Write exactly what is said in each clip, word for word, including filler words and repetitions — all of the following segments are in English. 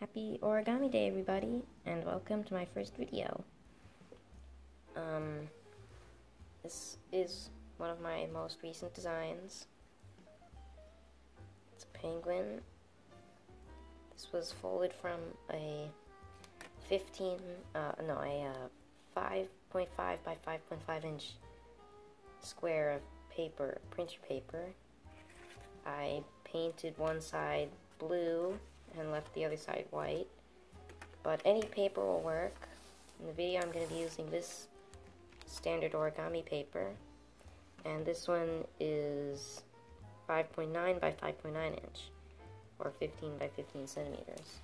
Happy Origami Day, everybody, and welcome to my first video. Um, this is one of my most recent designs. It's a penguin. This was folded from a fifteen, uh, no, a uh, five point five by five point five inch square of paper, printer paper. I painted one side blue and left the other side white, but any paper will work. In the video I'm going to be using this standard origami paper, and this one is five point nine by five point nine inch, or fifteen by fifteen centimeters.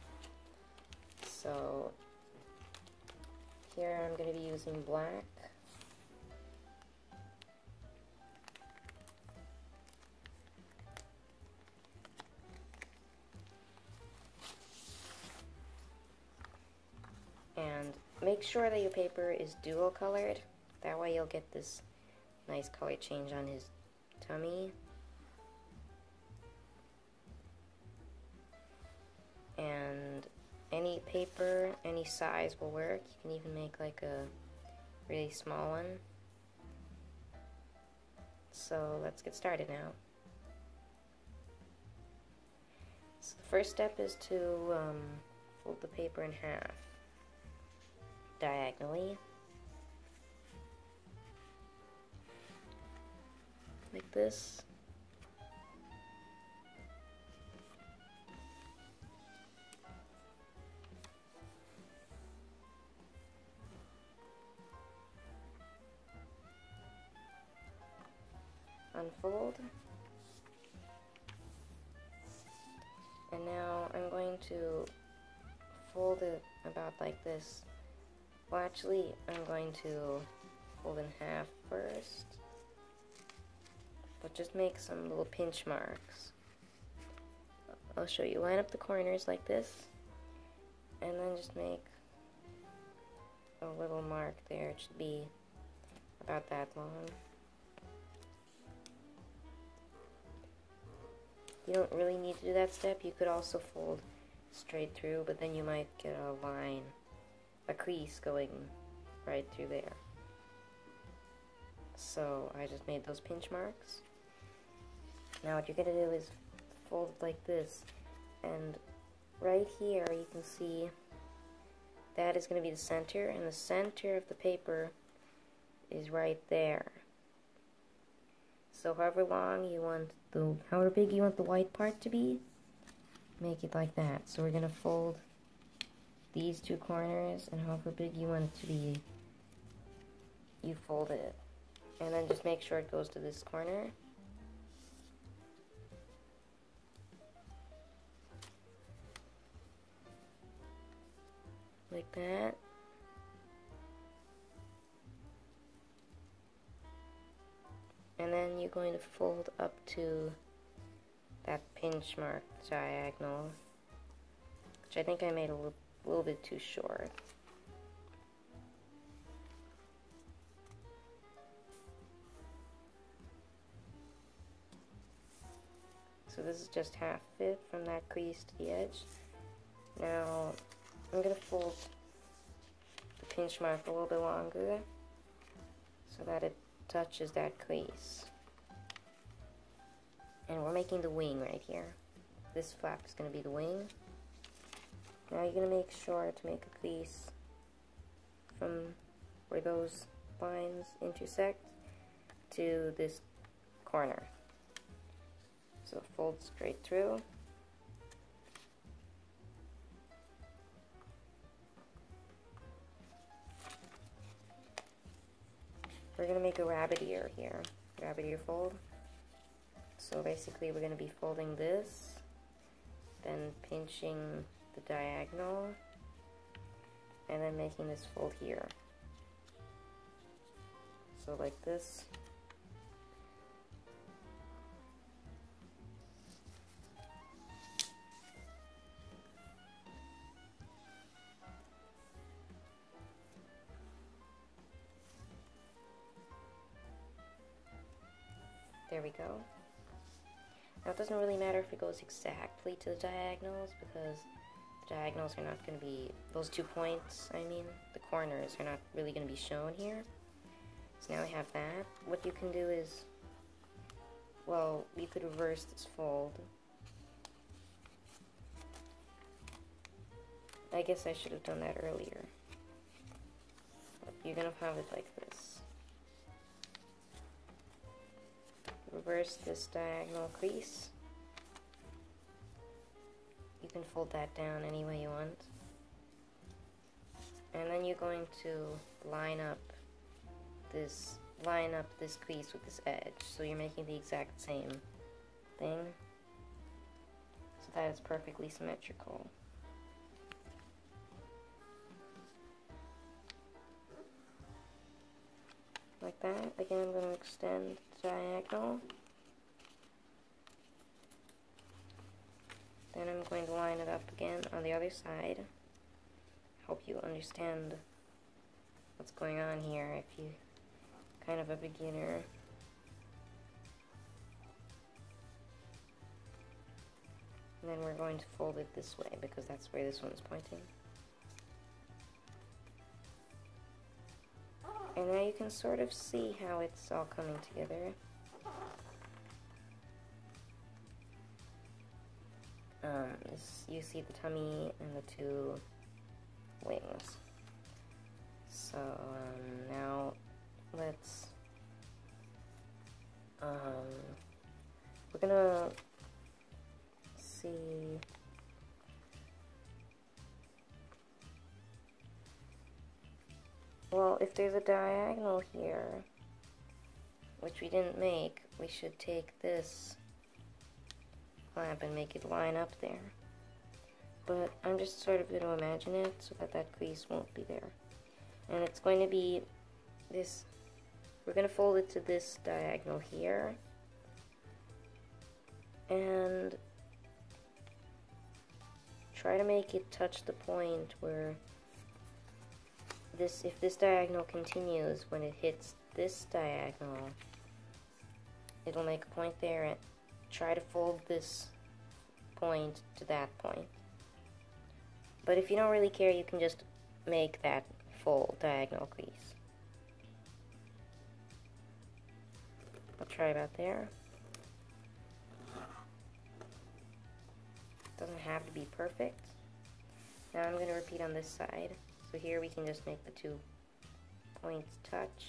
So here I'm going to be using black. And make sure that your paper is dual colored, that way you'll get this nice color change on his tummy. And any paper, any size will work. You can even make like a really small one. So let's get started now. So the first step is to um, fold the paper in half. Diagonally, like this, unfold, and now I'm going to fold it about like this. Well, actually, I'm going to fold in half first, but just make some little pinch marks. I'll show you. Line up the corners like this, and then just make a little mark there. It should be about that long. You don't really need to do that step. You could also fold straight through, but then you might get a line, a crease going right through there. So I just made those pinch marks. Now what you're gonna do is fold like this, and right here you can see that is gonna be the center, and the center of the paper is right there. So however long you want the, however big you want the white part to be, make it like that. So we're gonna fold these two corners, and however big you want it to be, you fold it. And then just make sure it goes to this corner. Like that. And then you're going to fold up to that pinch mark diagonal, which I think I made a little A little bit too short. So this is just half it from that crease to the edge. Now I'm going to fold the pinch mark a little bit longer so that it touches that crease. And we're making the wing right here. This flap is going to be the wing. Now you're going to make sure to make a crease from where those lines intersect to this corner. So fold straight through. We're going to make a rabbit ear here, rabbit ear fold. So basically we're going to be folding this, then pinching the diagonal, and then making this fold here. So like this. There we go. Now it doesn't really matter if it goes exactly to the diagonals, because The diagonals are not going to be, those two points, I mean, the corners are not really going to be shown here. So now we have that. What you can do is, well, you could reverse this fold. I guess I should have done that earlier. But you're going to have it like this. Reverse this diagonal crease. You can fold that down any way you want. And then you're going to line up this line up this crease with this edge. So you're making the exact same thing. So that is perfectly symmetrical. Like that. Again, I'm going to extend the diagonal. Then I'm going to line it up again on the other side. Hope you understand what's going on here if you're kind of a beginner. And then we're going to fold it this way because that's where this one's pointing. And now you can sort of see how it's all coming together. Um, you see the tummy and the two wings. So um, now let's, um, we're gonna see, well, if there's a diagonal here, which we didn't make, we should take this clamp and make it line up there. But I'm just sort of going to imagine it so that that crease won't be there. And it's going to be this, we're going to fold it to this diagonal here. And try to make it touch the point where this, if this diagonal continues, when it hits this diagonal, it'll make a point there, and try to fold this point to that point. But if you don't really care, you can just make that fold diagonal crease. I'll try about there. Doesn't have to be perfect. Now I'm going to repeat on this side. So here we can just make the two points touch.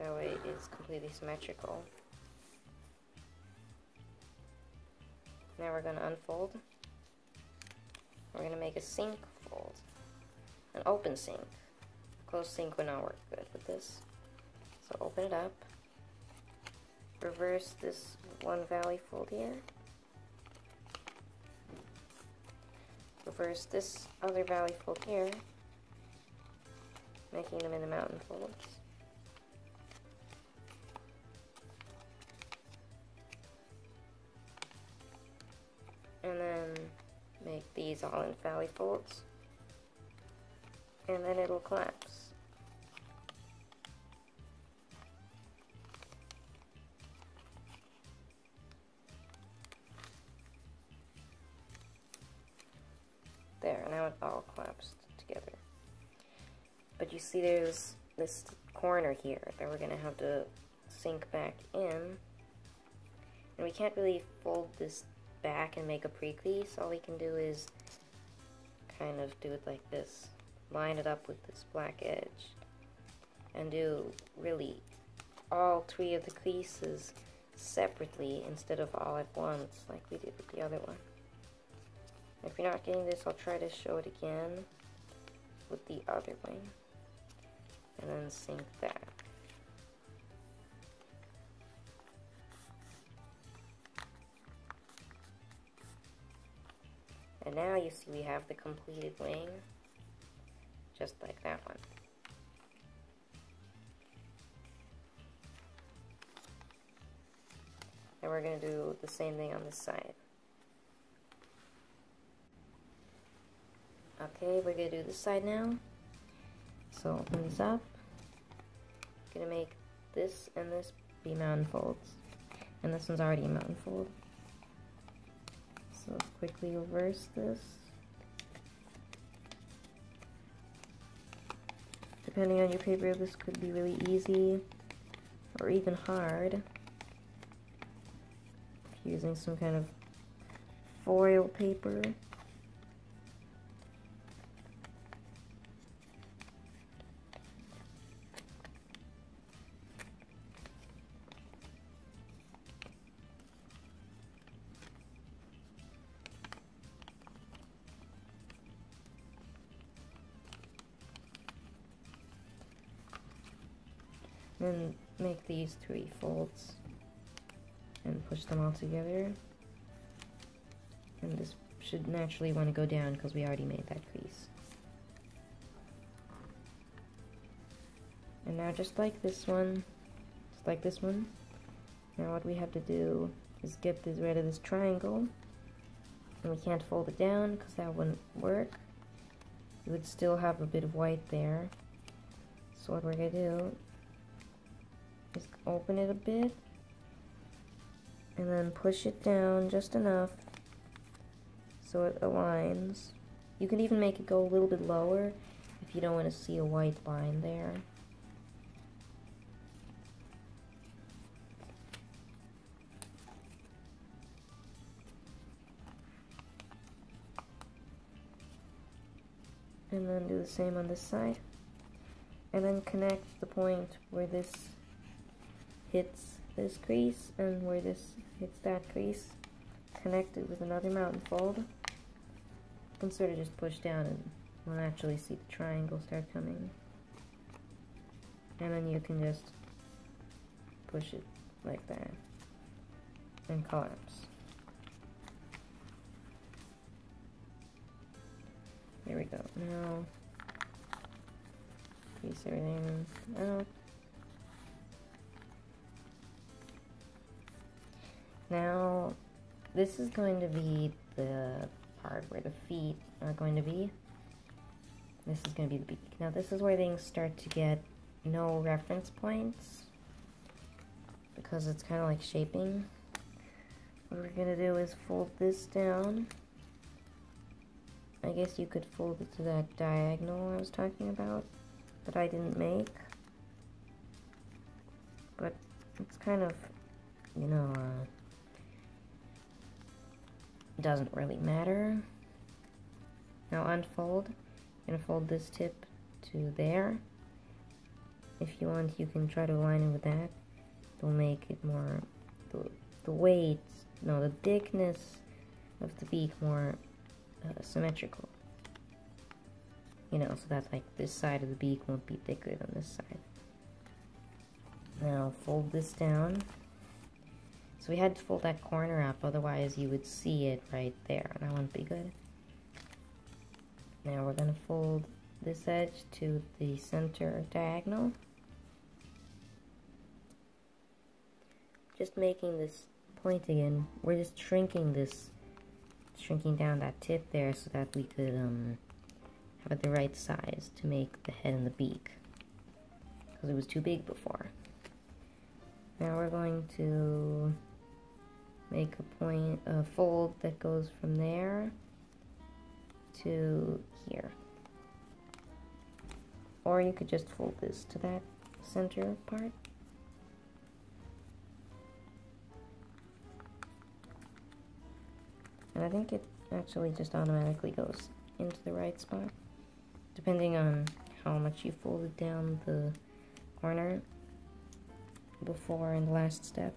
That way it's completely symmetrical. Now we're going to unfold. We're going to make a sink fold. An open sink. Closed sink would not work good with this. So open it up. Reverse this one valley fold here. Reverse this other valley fold here. Making them into mountain folds. And then make these all in valley folds. And then it'll collapse. There, now it all collapsed together. But you see there's this corner here that we're gonna have to sink back in. And we can't really fold this back and make a pre-crease. All we can do is kind of do it like this, line it up with this black edge, and do really all three of the creases separately instead of all at once like we did with the other one. If you're not getting this, I'll try to show it again with the other wing, and then sink that. And now you see we have the completed wing, just like that one. And we're going to do the same thing on this side. Okay, we're going to do this side now. So open this up. I'm going to make this and this be mountain folds. And this one's already a mountain fold. So let's quickly reverse this. Depending on your paper, this could be really easy or even hard. Using some kind of foil paper. Then make these three folds and push them all together, and this should naturally want to go down because we already made that crease. And now just like this one, just like this one, now what we have to do is get this, rid of this triangle, and we can't fold it down because that wouldn't work. You would still have a bit of white there. So what we're going to do, just open it a bit and then push it down just enough so it aligns. You can even make it go a little bit lower if you don't want to see a white line there. And then do the same on this side. And then connect the point where this hits this crease and where this hits that crease, connect it with another mountain fold, and sort of just push down and we'll actually see the triangle start coming. And then you can just push it like that and collapse. There we go. Now crease everything out. Now, this is going to be the part where the feet are going to be. This is going to be the beak. Now, this is where things start to get no reference points, because it's kind of like shaping. What we're going to do is fold this down. I guess you could fold it to that diagonal I was talking about, that I didn't make. But it's kind of, you know, uh, doesn't really matter. Now unfold and fold this tip to there. If you want, you can try to align it with that. It'll make it more, the, the weight, no, the thickness of the beak more uh, symmetrical. You know, so that like this side of the beak won't be thicker than this side. Now fold this down. So we had to fold that corner up, otherwise you would see it right there, and that wouldn't be good. Now we're going to fold this edge to the center diagonal. Just making this point again, we're just shrinking this, shrinking down that tip there so that we could um, have it the right size to make the head and the beak, because it was too big before. Now we're going to make a point, a fold that goes from there to here. Or you could just fold this to that center part. And I think it actually just automatically goes into the right spot, depending on how much you folded down the corner before in the last step.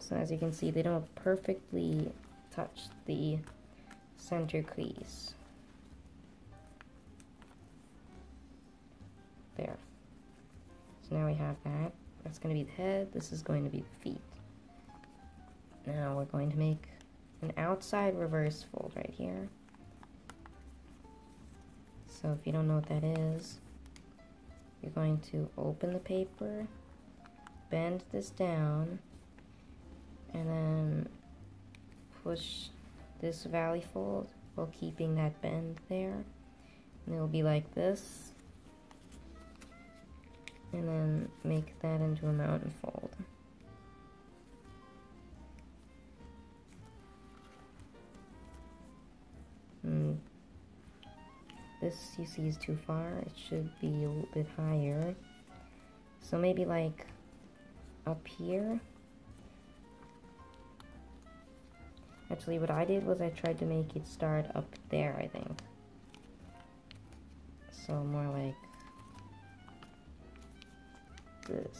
So as you can see, they don't perfectly touch the center crease. There. So now we have that. That's going to be the head. This is going to be the feet. Now we're going to make an outside reverse fold right here. So if you don't know what that is, you're going to open the paper, bend this down, and then push this valley fold while keeping that bend there. And it'll be like this. And then make that into a mountain fold. this you see is too far. It should be a little bit higher. So maybe like up here. Actually, what I did was I tried to make it start up there, I think. So more like this.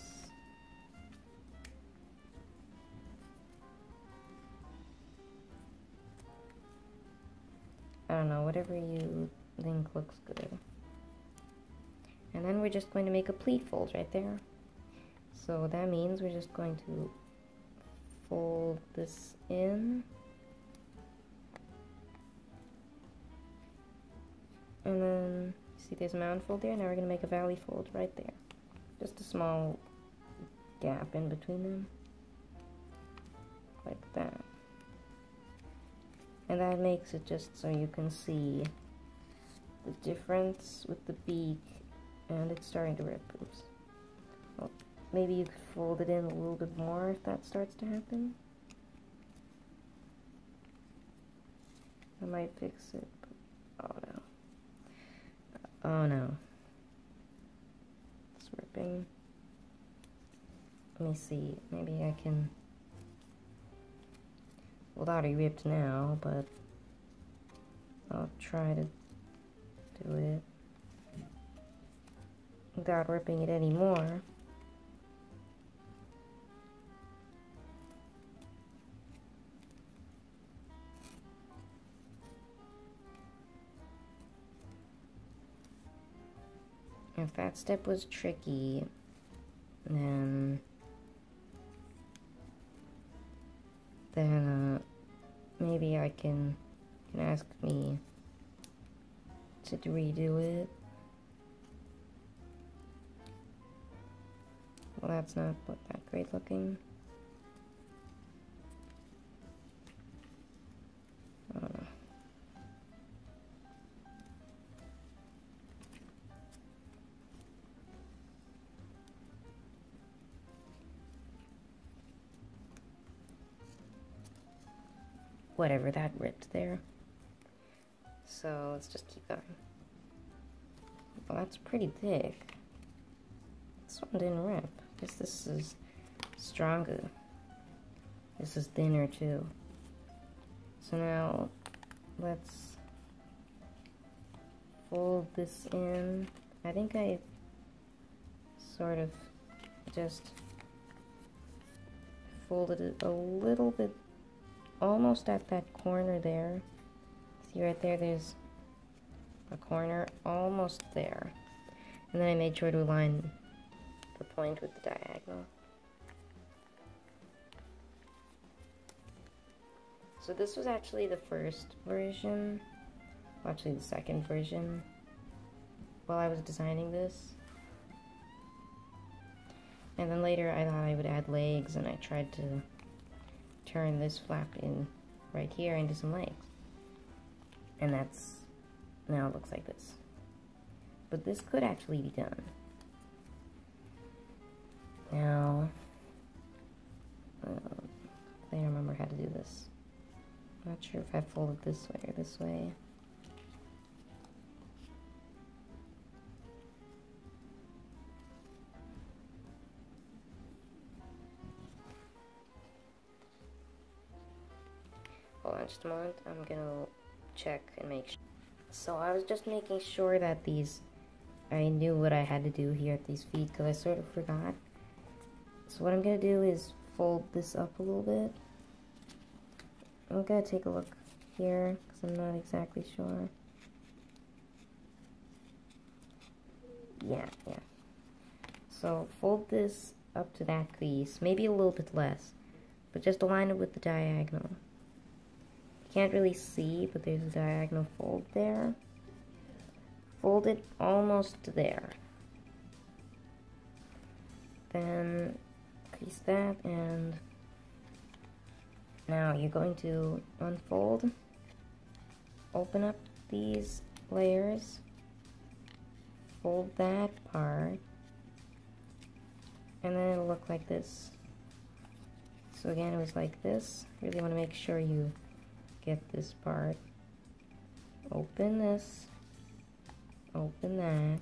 I don't know, whatever you think looks good. And then we're just going to make a pleat fold right there. So that means we're just going to fold this in. And then, see there's a mound fold there, now we're going to make a valley fold right there. Just a small gap in between them. Like that. And that makes it just so you can see the difference with the beak, and it's starting to rip. Oops. Well, maybe you could fold it in a little bit more if that starts to happen. I might fix it, but oh no. Oh no. It's ripping. Let me see, maybe I can... Well, it already ripped now, but I'll try to do it without ripping it anymore. If that step was tricky, then then uh, maybe I can, can ask me to redo it. Well, that's not what, that great looking. I don't know. Whatever, that ripped there. So let's just keep going. Well, that's pretty thick. This one didn't rip. I guess this is stronger. This is thinner too. So now let's fold this in. I think I sort of just folded it a little bit almost at that corner there. See right there, there's a corner almost there. And then I made sure to align the point with the diagonal. So this was actually the first version, well, actually the second version, while I was designing this. And then later I thought I would add legs, and I tried to turn this flap in right here into some legs, and that's, now it looks like this. But this could actually be done. Now uh, I remember how to do this. I'm not sure if I folded this way or this way. Just a moment, I'm gonna check and make sure. So I was just making sure that these, I knew what I had to do here at these feet, because I sort of forgot. So what I'm gonna do is fold this up a little bit. I'm gonna take a look here, because I'm not exactly sure. Yeah, yeah. So fold this up to that crease, maybe a little bit less, but just align it with the diagonal. Can't really see, but there's a diagonal fold there. Fold it almost there. Then crease that, and now you're going to unfold, open up these layers, fold that part, and then it'll look like this. So again, it was like this. Really want to make sure you get this part, open this, open that,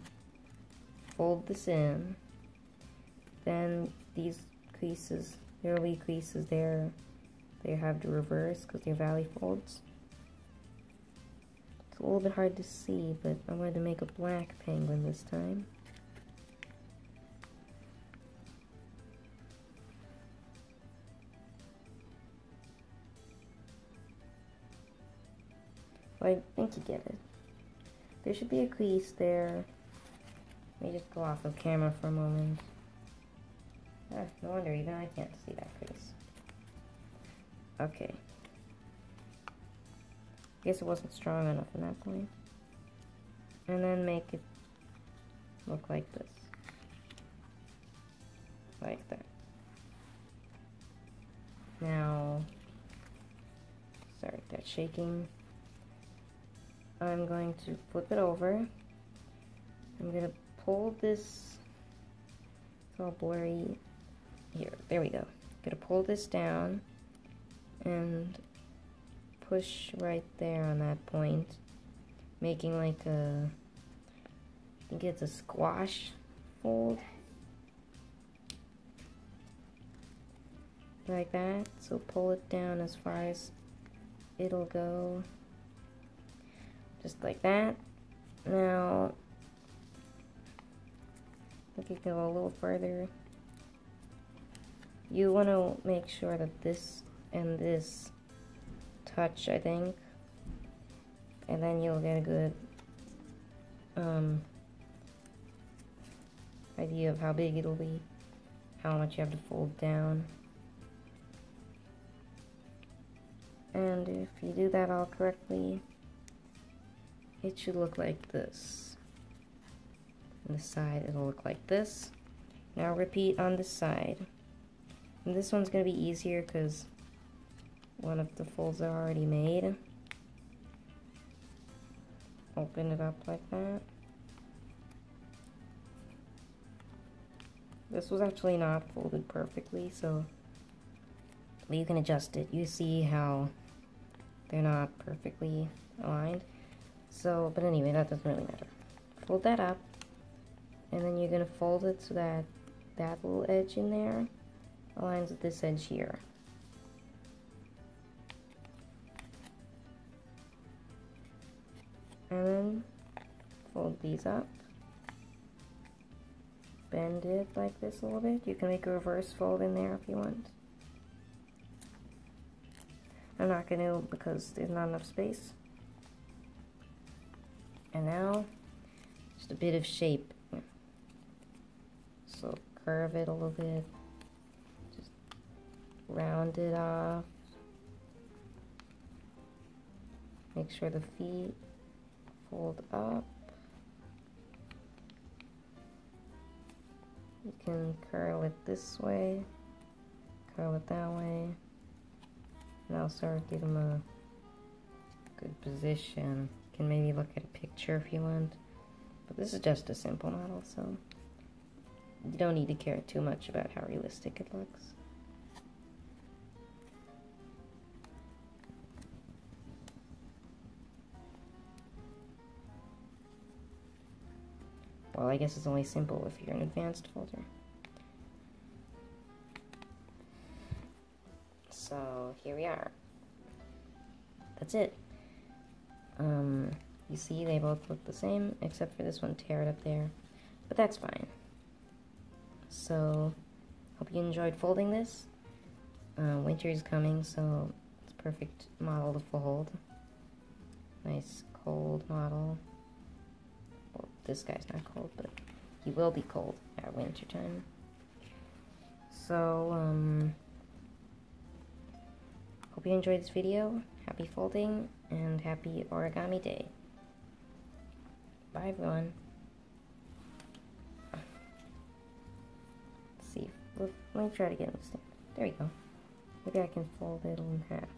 fold this in, then these creases, early creases there, they have to reverse because they're valley folds. It's a little bit hard to see, but I wanted to make a black penguin this time. I think you get it. There should be a crease there. Let me just go off of camera for a moment. Ah, no wonder even I can't see that crease. Okay. Guess it wasn't strong enough in that point. And then make it look like this. Like that. Now, sorry, that's shaking. I'm going to flip it over. I'm going to pull this, it's all blurry here, there we go. I'm going to pull this down and push right there on that point, making like a, I think it's a squash fold, like that. So pull it down as far as it'll go. Just like that. Now, I think you can go a little further. You want to make sure that this and this touch, I think, and then you'll get a good um, idea of how big it'll be, how much you have to fold down. And if you do that all correctly, it should look like this. On the side, it'll look like this. Now repeat on this side. And this one's going to be easier because one of the folds are already made. Open it up like that. This was actually not folded perfectly, so you can adjust it. You see how they're not perfectly aligned. So, but anyway, that doesn't really matter. Fold that up, and then you're gonna fold it so that that little edge in there aligns with this edge here. And then fold these up. Bend it like this a little bit. You can make a reverse fold in there if you want. I'm not gonna because there's not enough space. And now, just a bit of shape. So curve it a little bit, just round it off. Make sure the feet fold up. You can curl it this way, curl it that way. Now start to give them a good position. Can maybe look at a picture if you want, but this is just a simple model, so you don't need to care too much about how realistic it looks. Well, I guess it's only simple if you're an advanced folder. So here we are. That's it. Um, you see they both look the same, except for this one teared up there, but that's fine. So, hope you enjoyed folding this. Uh, winter is coming, so it's a perfect model to fold. Nice cold model. Well, this guy's not cold, but he will be cold at winter time. So, um, hope you enjoyed this video. Happy folding, and happy origami day. Bye, everyone. Let's see. Let me try to get it in the stand. There we go. Maybe I can fold it in half.